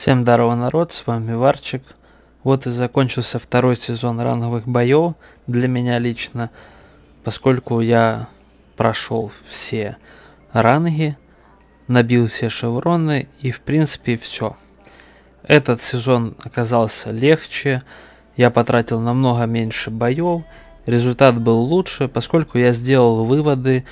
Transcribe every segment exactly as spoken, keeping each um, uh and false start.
Всем здарова, народ, с вами Варчик. Вот и закончился второй сезон ранговых боев для меня лично, поскольку я прошел все ранги, набил все шевроны и в принципе все. Этот сезон оказался легче, я потратил намного меньше боев, результат был лучше, поскольку я сделал выводы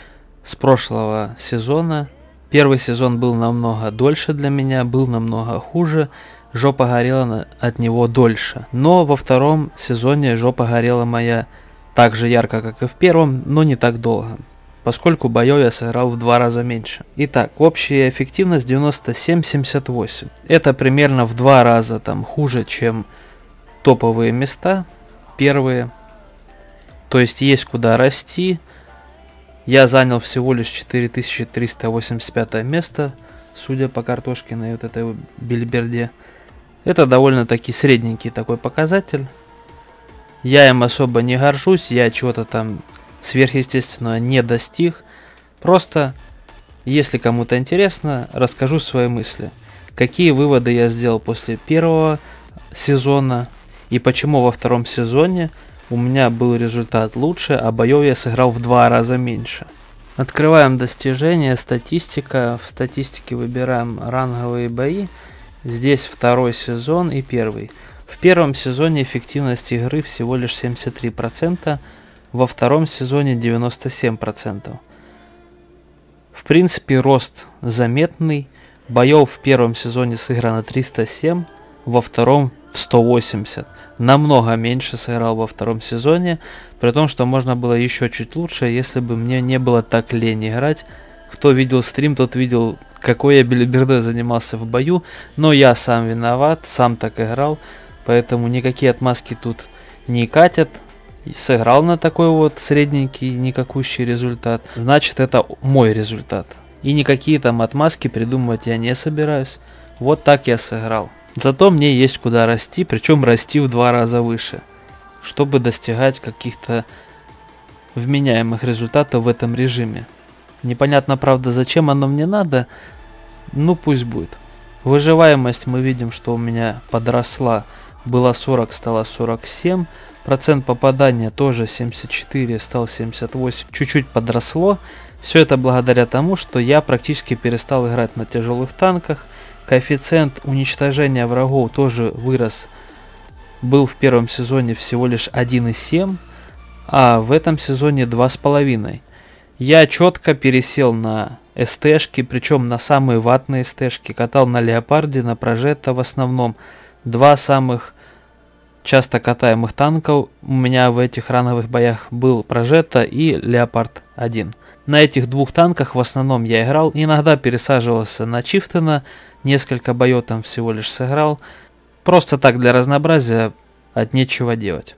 с прошлого сезона. Первый сезон был намного дольше для меня, был намного хуже, жопа горела от него дольше. Но во втором сезоне жопа горела моя так же ярко, как и в первом, но не так долго, поскольку боев я сыграл в два раза меньше. Итак, общая эффективность девяносто семь семьдесят восемь. Это примерно в два раза там хуже, чем топовые места, первые. То есть есть куда расти. Я занял всего лишь четыре тысячи триста восемьдесят пятое место, судя по картошке на вот этой бильберде. Это довольно-таки средненький такой показатель. Я им особо не горжусь, я чего-то там сверхъестественного не достиг. Просто, если кому-то интересно, расскажу свои мысли. Какие выводы я сделал после первого сезона и почему во втором сезоне у меня был результат лучше, а боев я сыграл в два раза меньше. Открываем достижения, статистика. В статистике выбираем ранговые бои. Здесь второй сезон и первый. В первом сезоне эффективность игры всего лишь семьдесят три процента, во втором сезоне девяносто семь процентов. В принципе, рост заметный. Боев в первом сезоне сыграно триста семь, во втором сто восемьдесят. Намного меньше сыграл во втором сезоне, при том, что можно было еще чуть лучше, если бы мне не было так лень играть. Кто видел стрим, тот видел, какой я билибердой занимался в бою, но я сам виноват, сам так играл, поэтому никакие отмазки тут не катят. Сыграл на такой вот средненький, никакущий результат, значит это мой результат. И никакие там отмазки придумывать я не собираюсь, вот так я сыграл. Зато мне есть куда расти, причем расти в два раза выше, чтобы достигать каких-то вменяемых результатов в этом режиме. Непонятно, правда, зачем оно мне надо, ну пусть будет. Выживаемость мы видим, что у меня подросла, было сорок, стало сорок семь, процент попадания тоже семьдесят четыре, стал семьдесят восемь, чуть-чуть подросло. Все это благодаря тому, что я практически перестал играть на тяжелых танках. Коэффициент уничтожения врагов тоже вырос, был в первом сезоне всего лишь один и семь, а в этом сезоне два и пять. Я четко пересел на СТшки, причем на самые ватные СТшки, катал на Леопарде, на Прожета в основном. Два самых часто катаемых танков у меня в этих ранговых боях был Прожета и Леопард один. На этих двух танках в основном я играл, иногда пересаживался на Чифтена, несколько боев там всего лишь сыграл, просто так для разнообразия, от нечего делать.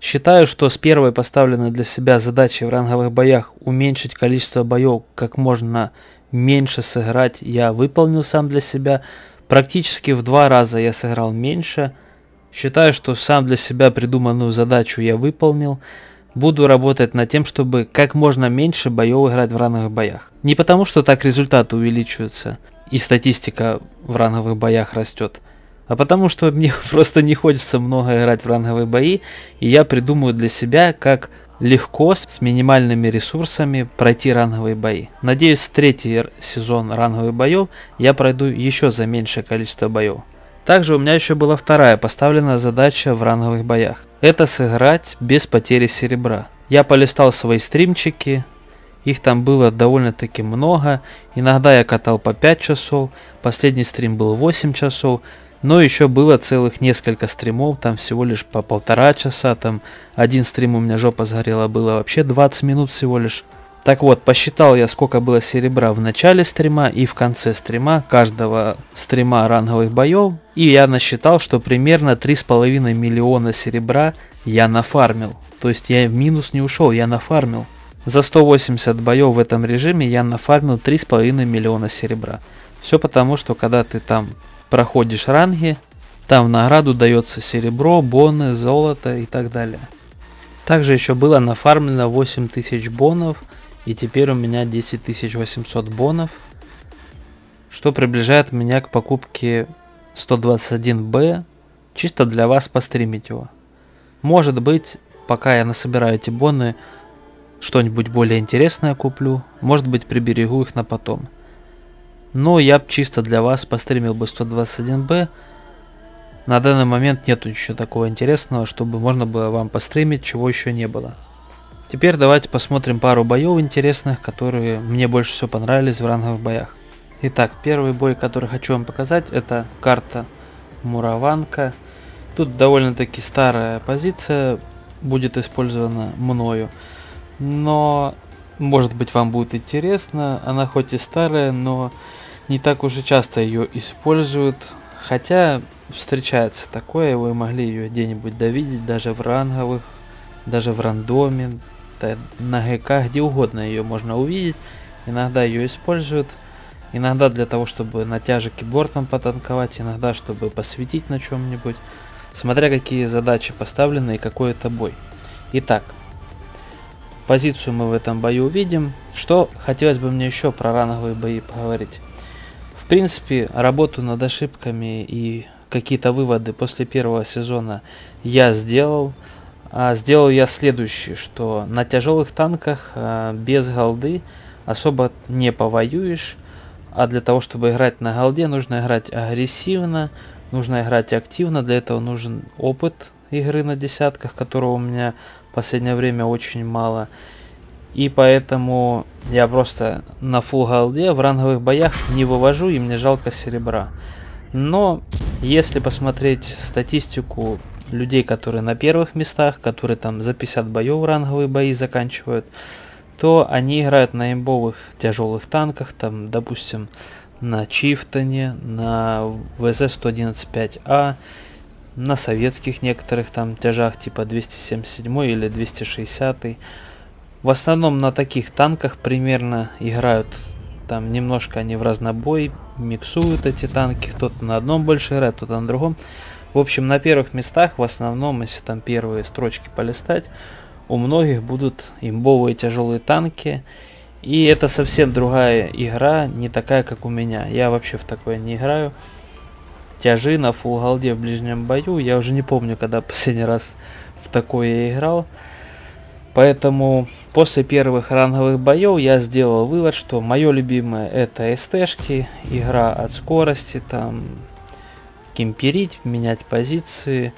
Считаю, что с первой поставленной для себя задачей в ранговых боях уменьшить количество боев, как можно меньше сыграть, я выполнил сам для себя. Практически в два раза я сыграл меньше. Считаю, что сам для себя придуманную задачу я выполнил. Буду работать над тем, чтобы как можно меньше боев играть в ранговых боях. Не потому, что так результаты увеличиваются и статистика в ранговых боях растет, а потому что мне просто не хочется много играть в ранговые бои, и я придумаю для себя, как легко с минимальными ресурсами пройти ранговые бои. Надеюсь, третий сезон ранговых боев я пройду еще за меньшее количество боев. Также у меня еще была вторая поставленная задача в ранговых боях. Это сыграть без потери серебра. Я полистал свои стримчики. Их там было довольно-таки много, иногда я катал по пять часов, последний стрим был восемь часов, но еще было целых несколько стримов, там всего лишь по полтора часа, там один стрим у меня жопа сгорела, было вообще двадцать минут всего лишь. Так вот, посчитал я, сколько было серебра в начале стрима и в конце стрима, каждого стрима ранговых боев, и я насчитал, что примерно три с половиной миллиона серебра я нафармил, то есть я в минус не ушел, я нафармил. За сто восемьдесят боев в этом режиме я нафармил три с половиной миллиона серебра. Все потому, что когда ты там проходишь ранги, там в награду дается серебро, боны, золото и так далее. Также еще было нафармлено восемь тысяч бонов, и теперь у меня десять тысяч восемьсот бонов, что приближает меня к покупке сто двадцать один бэ, чисто для вас постримить его. Может быть, пока я насобираю эти бонны, что-нибудь более интересное куплю, может быть, приберегу их на потом. Но я бы чисто для вас постримил бы сто двадцать один бэ. На данный момент нету еще такого интересного, чтобы можно было вам постримить, чего еще не было. Теперь давайте посмотрим пару боев интересных, которые мне больше всего понравились в ранговых боях. Итак, первый бой, который хочу вам показать, это карта Мураванка. Тут довольно-таки старая позиция будет использована мною, но может быть вам будет интересно. Она хоть и старая, но не так уже часто ее используют, хотя встречается такое, вы могли ее где-нибудь довидеть, даже в ранговых, даже в рандоме, на ГК, где угодно ее можно увидеть. Иногда ее используют, иногда для того, чтобы на тяжике бортом потанковать, иногда чтобы посветить на чем-нибудь, смотря какие задачи поставлены и какой это бой. Итак, позицию мы в этом бою увидим. Что хотелось бы мне еще про ранговые бои поговорить. В принципе, работу над ошибками и какие-то выводы после первого сезона я сделал. А сделал я следующее, что на тяжелых танках а, без голды особо не повоюешь. А для того, чтобы играть на голде, нужно играть агрессивно, нужно играть активно. Для этого нужен опыт игры на десятках, которого у меня в последнее время очень мало. И поэтому я просто на фулл голде в ранговых боях не вывожу, и мне жалко серебра. Но если посмотреть статистику людей, которые на первых местах, которые там за пятьдесят боев ранговые бои заканчивают, то они играют на имбовых тяжелых танках, там, допустим, на Чифтене, на вэ зэ сто одиннадцать пять а, на советских некоторых там тяжах типа двести семьдесят семь или двести шестьдесят. В основном на таких танках примерно играют. Там немножко они в разнобой миксуют эти танки, кто-то на одном больше играет, кто-то на другом. В общем, на первых местах в основном, если там первые строчки полистать, у многих будут имбовые тяжелые танки. И это совсем другая игра, не такая, как у меня. Я вообще в такое не играю. Тяжи на фулл голде в ближнем бою. Я уже не помню, когда последний раз в такое играл. Поэтому после первых ранговых боев я сделал вывод, что мое любимое это СТшки, игра от скорости, там кемперить, менять позиции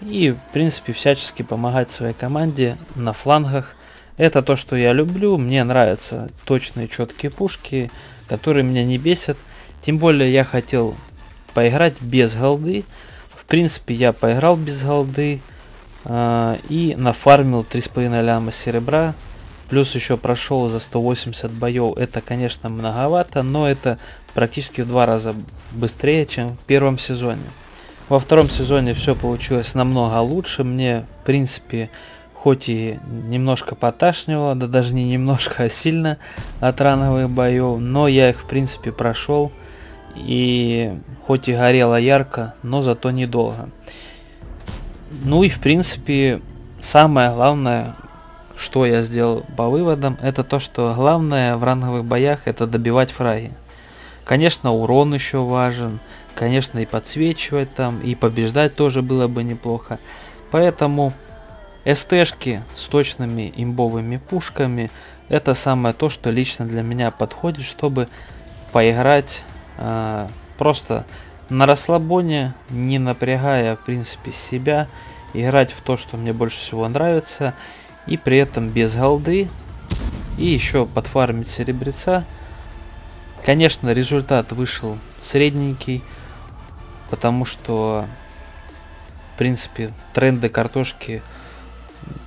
и в принципе всячески помогать своей команде на флангах. Это то, что я люблю, мне нравятся точные четкие пушки, которые меня не бесят. Тем более я хотел поиграть без голды, в принципе я поиграл без голды. И нафармил три с половиной ляма серебра, плюс еще прошел за сто восемьдесят боев. Это, конечно, многовато, но это практически в два раза быстрее, чем в первом сезоне. Во втором сезоне все получилось намного лучше. Мне, в принципе, хоть и немножко поташнило, да даже не немножко, а сильно от ранговых боев, но я их, в принципе, прошел. И хоть и горело ярко, но зато недолго. Ну и в принципе самое главное, что я сделал по выводам, это то, что главное в ранговых боях это добивать фраги. Конечно, урон еще важен, конечно, и подсвечивать там, и побеждать тоже было бы неплохо. Поэтому СТшки с точными имбовыми пушками это самое то, что лично для меня подходит, чтобы поиграть э, просто на расслабоне, не напрягая в принципе себя, играть в то, что мне больше всего нравится, и при этом без голды, и еще подфармить серебреца. Конечно, результат вышел средненький, потому что в принципе тренды картошки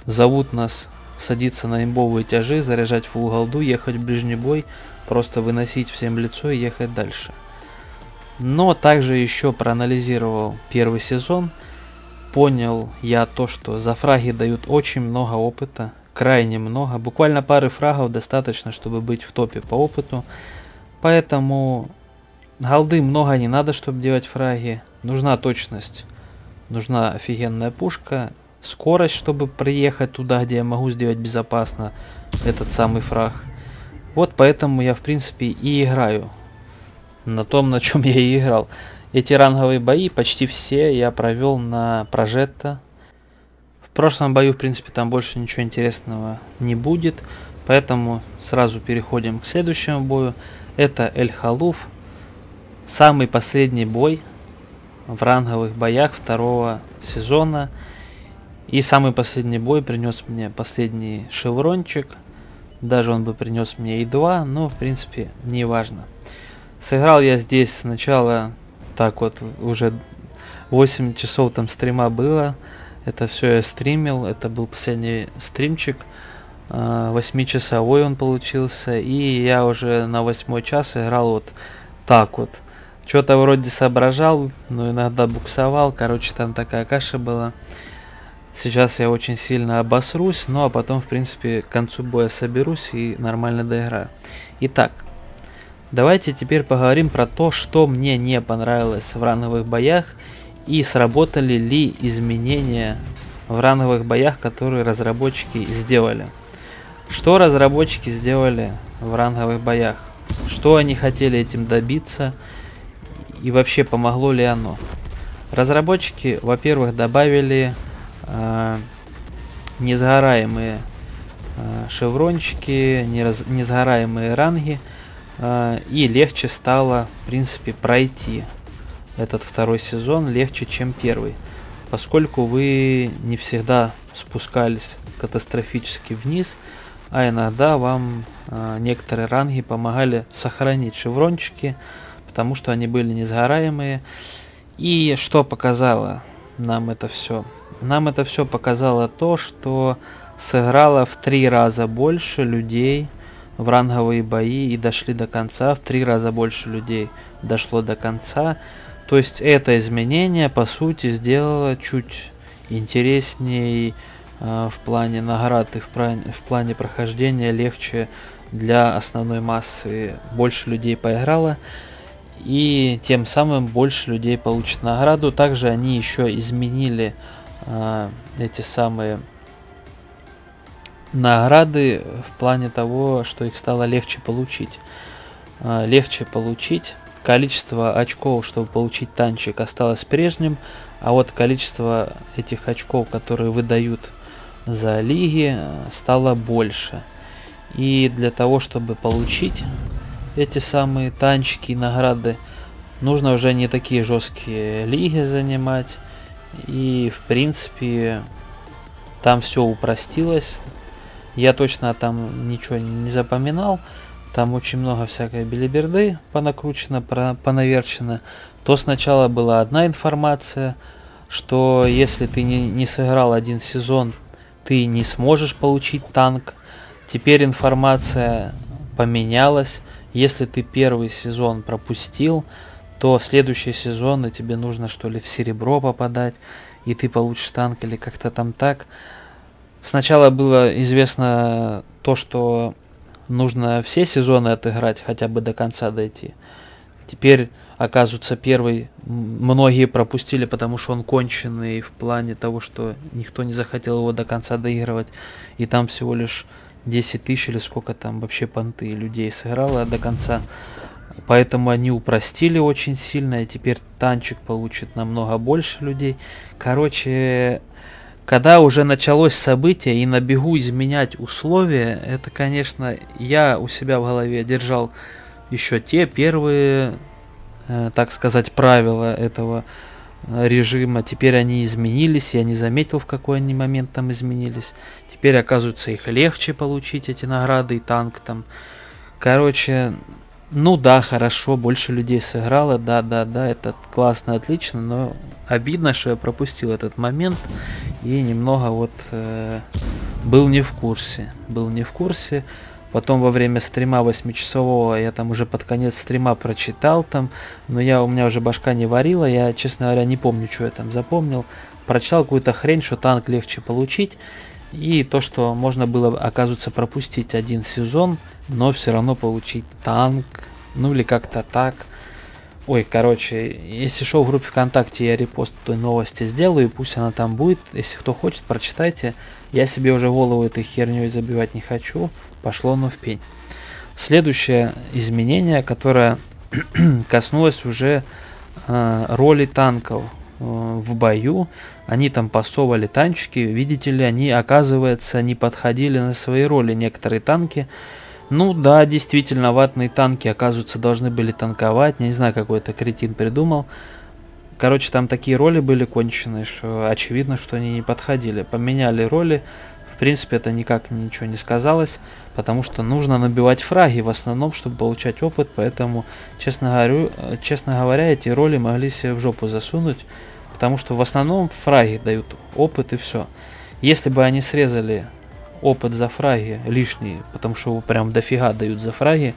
зовут нас садиться на имбовые тяжи, заряжать фулл голду, ехать в ближний бой, просто выносить всем лицо и ехать дальше. Но также еще проанализировал первый сезон, понял я то, что за фраги дают очень много опыта, крайне много, буквально пары фрагов достаточно, чтобы быть в топе по опыту, поэтому голды много не надо, чтобы делать фраги, нужна точность, нужна офигенная пушка, скорость, чтобы приехать туда, где я могу сделать безопасно этот самый фраг. Вот поэтому я в принципе и играю на том, на чем я и играл. Эти ранговые бои почти все я провел на Прожета. В прошлом бою, в принципе, там больше ничего интересного не будет, поэтому сразу переходим к следующему бою. Это Эль-Халуф, самый последний бой в ранговых боях второго сезона. И самый последний бой принес мне последний шеврончик. Даже он бы принес мне и два, но в принципе не важно. Сыграл я здесь сначала так вот, уже восемь часов там стрима было. Это все я стримил, это был последний стримчик. восьмичасовой он получился. И я уже на восьмой час играл вот так вот. Что-то вроде соображал, но иногда буксовал. Короче, там такая каша была. Сейчас я очень сильно обосрусь, ну а потом, в принципе, к концу боя соберусь и нормально доиграю. Итак, давайте теперь поговорим про то, что мне не понравилось в ранговых боях и сработали ли изменения в ранговых боях, которые разработчики сделали. Что разработчики сделали в ранговых боях? Что они хотели этим добиться и вообще помогло ли оно? Разработчики, во-первых, добавили Э, несгораемые э, шеврончики, нераз, несгораемые ранги, э, и легче стало, в принципе, пройти этот второй сезон легче, чем первый, поскольку вы не всегда спускались катастрофически вниз, а иногда вам э, некоторые ранги помогали сохранить шеврончики, потому что они были несгораемые. И что показало нам это все? Нам это все показало то, что сыграло в три раза больше людей в ранговые бои и дошли до конца. В три раза больше людей дошло до конца. То есть это изменение, по сути, сделало чуть интересней э, в плане наград и в, в плане прохождения легче для основной массы. Больше людей поиграло. И тем самым больше людей получит награду. Также они еще изменили э, эти самые награды в плане того, что их стало легче получить. Э, легче получить. Количество очков, чтобы получить танчик, осталось прежним. А вот количество этих очков, которые выдают за лиги, стало больше. И для того, чтобы получить эти самые танчики и награды, нужно уже не такие жесткие лиги занимать, и в принципе там все упростилось. Я точно там ничего не запоминал, там очень много всякой билиберды понакручено, понаверчено. То сначала была одна информация, что если ты не, не сыграл один сезон, ты не сможешь получить танк. Теперь информация поменялась. Если ты первый сезон пропустил, то следующий сезон и тебе нужно что ли в серебро попадать, и ты получишь танк или как-то там так. Сначала было известно то, что нужно все сезоны отыграть, хотя бы до конца дойти. Теперь, оказывается, первый многие пропустили, потому что он конченый в плане того, что никто не захотел его до конца доигрывать, и там всего лишь десять тысяч или сколько там вообще понты людей сыграло до конца. Поэтому они упростили очень сильно, и теперь танчик получит намного больше людей. Короче, когда уже началось событие и на бегу изменять условия, это, конечно, я у себя в голове держал еще те первые, э, так сказать, правила этого режима. Теперь они изменились, я не заметил, в какой они момент там изменились. Теперь, оказывается, их легче получить, эти награды и танк там. Короче, ну да, хорошо, больше людей сыграло, да, да, да, это классно, отлично, но обидно, что я пропустил этот момент и немного вот э, был не в курсе, был не в курсе. Потом во время стрима восьмичасового я там уже под конец стрима прочитал там, но я, у меня уже башка не варила, я, честно говоря, не помню, что я там запомнил. Прочитал какую-то хрень, что танк легче получить, и то, что можно было, оказывается, пропустить один сезон, но все равно получить танк, ну или как-то так. Ой, короче, если шо, в группе ВКонтакте я репост той новости сделаю, и пусть она там будет. Если кто хочет, прочитайте. Я себе уже голову этой херней забивать не хочу. Пошло оно в пень. Следующее изменение, которое коснулось уже э, роли танков э, в бою. Они там пасовали танчики, видите ли, они, оказывается, не подходили на свои роли, некоторые танки. Ну да, действительно, ватные танки, оказывается, должны были танковать. Я не знаю, какой это кретин придумал. Короче, там такие роли были конченые, что очевидно, что они не подходили. Поменяли роли. В принципе, это никак ничего не сказалось, потому что нужно набивать фраги в основном, чтобы получать опыт. Поэтому, честно говорю, честно говоря, эти роли могли себе в жопу засунуть, потому что в основном фраги дают опыт и все. Если бы они срезали опыт за фраги лишний, потому что его прям дофига дают за фраги,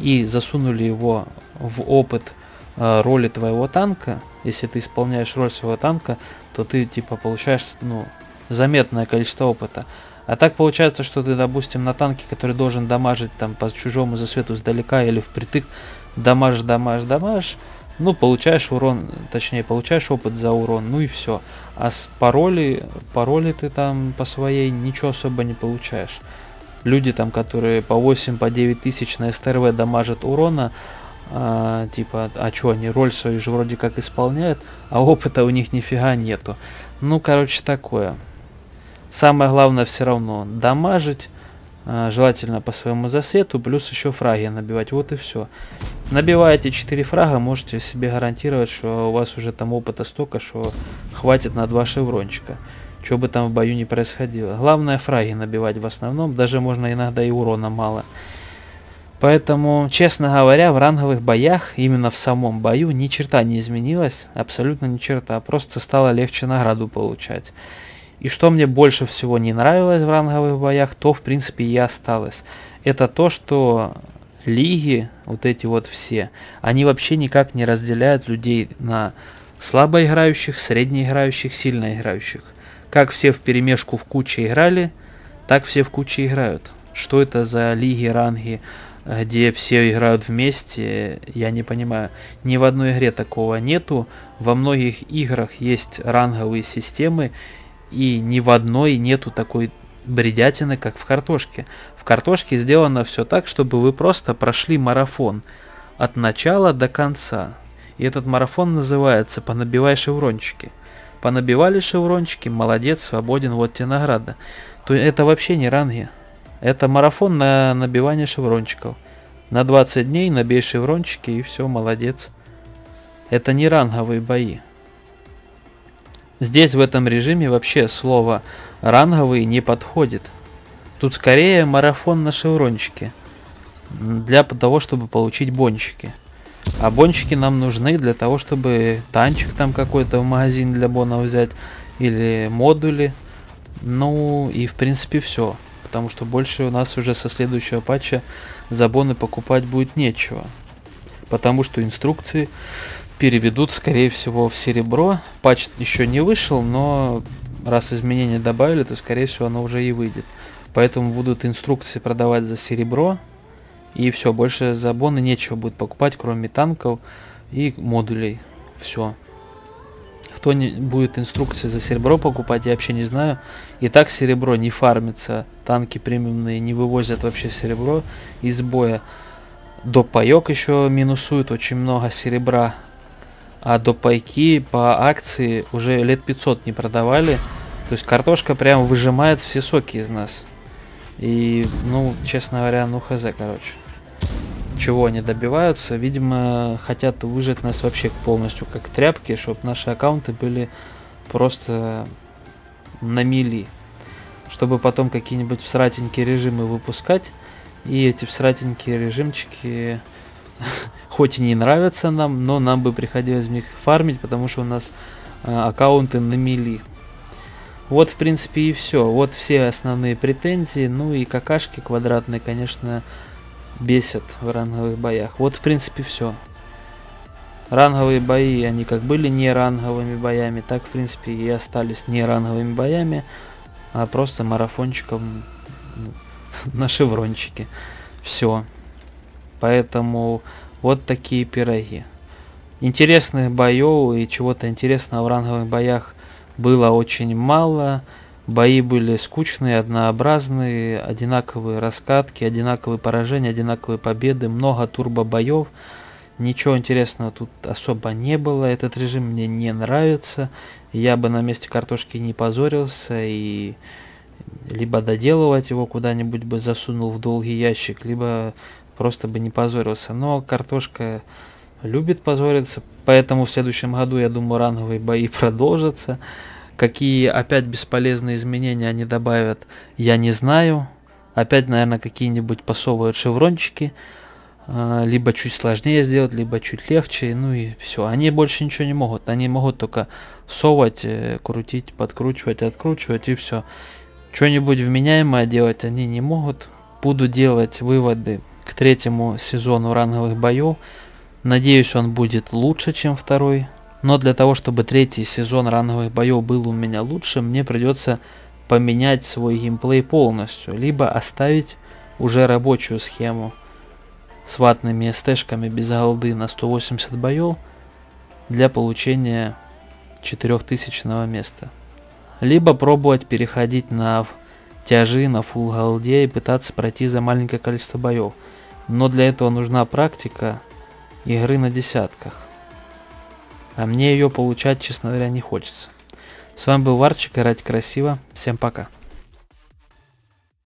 и засунули его в опыт э, роли твоего танка, если ты исполняешь роль своего танка, то ты типа получаешь, ну, заметное количество опыта. А так получается, что ты, допустим, на танке, который должен дамажить там по чужому засвету сдалека или впритык, дамаж, дамаж, дамаж, ну, получаешь урон, точнее, получаешь опыт за урон, ну и все. А с пароли, пароли ты там по своей ничего особо не получаешь. Люди там, которые по восемь, по девять тысяч на СТРВ дамажат урона, а, типа, а чё, они роль свою же вроде как исполняют, а опыта у них нифига нету. Ну, короче, такое. Самое главное все равно дамажить, желательно по своему засвету, плюс еще фраги набивать, вот и все. Набиваете четыре фрага, можете себе гарантировать, что у вас уже там опыта столько, что хватит на два шеврончика, что бы там в бою не происходило. Главное фраги набивать в основном, даже можно иногда и урона мало. Поэтому, честно говоря, в ранговых боях, именно в самом бою, ни черта не изменилось, абсолютно ни черта, просто стало легче награду получать. И что мне больше всего не нравилось в ранговых боях, то в принципе и осталось. Это то, что лиги, вот эти вот все, они вообще никак не разделяют людей на слабо играющих, средне играющих, сильно играющих. Как все в перемешку в куче играли, так все в куче играют. Что это за лиги, ранги, где все играют вместе, я не понимаю. Ни в одной игре такого нету. Во многих играх есть ранговые системы, и ни в одной нету такой бредятины, как в картошке. В картошке сделано все так, чтобы вы просто прошли марафон от начала до конца. И этот марафон называется «Понабивай шеврончики». Понабивали шеврончики, молодец, свободен, вот тебе награда. То это вообще не ранги. Это марафон на набивание шеврончиков. На двадцать дней набей шеврончики и все, молодец. Это не ранговые бои. Здесь в этом режиме вообще слово «ранговый» не подходит. Тут скорее марафон на шеврончике. Для того, чтобы получить бончики. А бончики нам нужны для того, чтобы танчик там какой-то в магазин для бонов взять. Или модули. Ну и в принципе все. Потому что больше у нас уже со следующего патча за боны покупать будет нечего. Потому что инструкции переведут, скорее всего, в серебро. Патч еще не вышел, но раз изменения добавили, то, скорее всего, оно уже и выйдет. Поэтому будут инструкции продавать за серебро. И все, больше за боны нечего будет покупать, кроме танков и модулей. Все. Кто не будет инструкции за серебро покупать, я вообще не знаю. И так серебро не фармится. Танки премиумные не вывозят вообще серебро из боя. До паек еще минусует очень много серебра. А до пайки по акции уже лет пятьсот не продавали. То есть картошка прям выжимает все соки из нас. И, ну, честно говоря, ну хз, короче. Чего они добиваются? Видимо, хотят выжать нас вообще полностью как тряпки, чтобы наши аккаунты были просто на мели. Чтобы потом какие-нибудь всратенькие режимы выпускать. И эти всратенькие режимчики... хоть и не нравятся нам, но нам бы приходилось в них фармить, потому что у нас э, аккаунты на мели. Вот в принципе и все. Вот все основные претензии. Ну и какашки квадратные, конечно, бесят в ранговых боях. Вот в принципе все. Ранговые бои, они как были не ранговыми боями, так в принципе и остались не ранговыми боями, а просто марафончиком на шеврончике. Все. Поэтому вот такие пироги. Интересных боев и чего-то интересного в ранговых боях было очень мало. Бои были скучные, однообразные, одинаковые раскатки, одинаковые поражения, одинаковые победы, много турбо боев. Ничего интересного тут особо не было. Этот режим мне не нравится. Я бы на месте картошки не позорился и либо доделывать его куда-нибудь бы засунул в долгий ящик, либо просто бы не позорился. Но картошка любит позориться, поэтому в следующем году, я думаю, ранговые бои продолжатся. Какие опять бесполезные изменения они добавят, я не знаю. Опять, наверное, какие-нибудь пасовые шеврончики. Либо чуть сложнее сделать, либо чуть легче, ну и все. Они больше ничего не могут. Они могут только совать, крутить, подкручивать, откручивать и все. Что-нибудь вменяемое делать они не могут. Буду делать выводы к третьему сезону ранговых боев. Надеюсь, он будет лучше, чем второй. Но для того, чтобы третий сезон ранговых боев был у меня лучше, мне придется поменять свой геймплей полностью. Либо оставить уже рабочую схему с ватными СТшками без голды на сто восемьдесят боев для получения четырёхтысячного места. Либо пробовать переходить на тяжи, на фулл голде и пытаться пройти за маленькое количество боев. Но для этого нужна практика игры на десятках. А мне ее получать, честно говоря, не хочется. С вами был Варчик, играть красиво. Всем пока.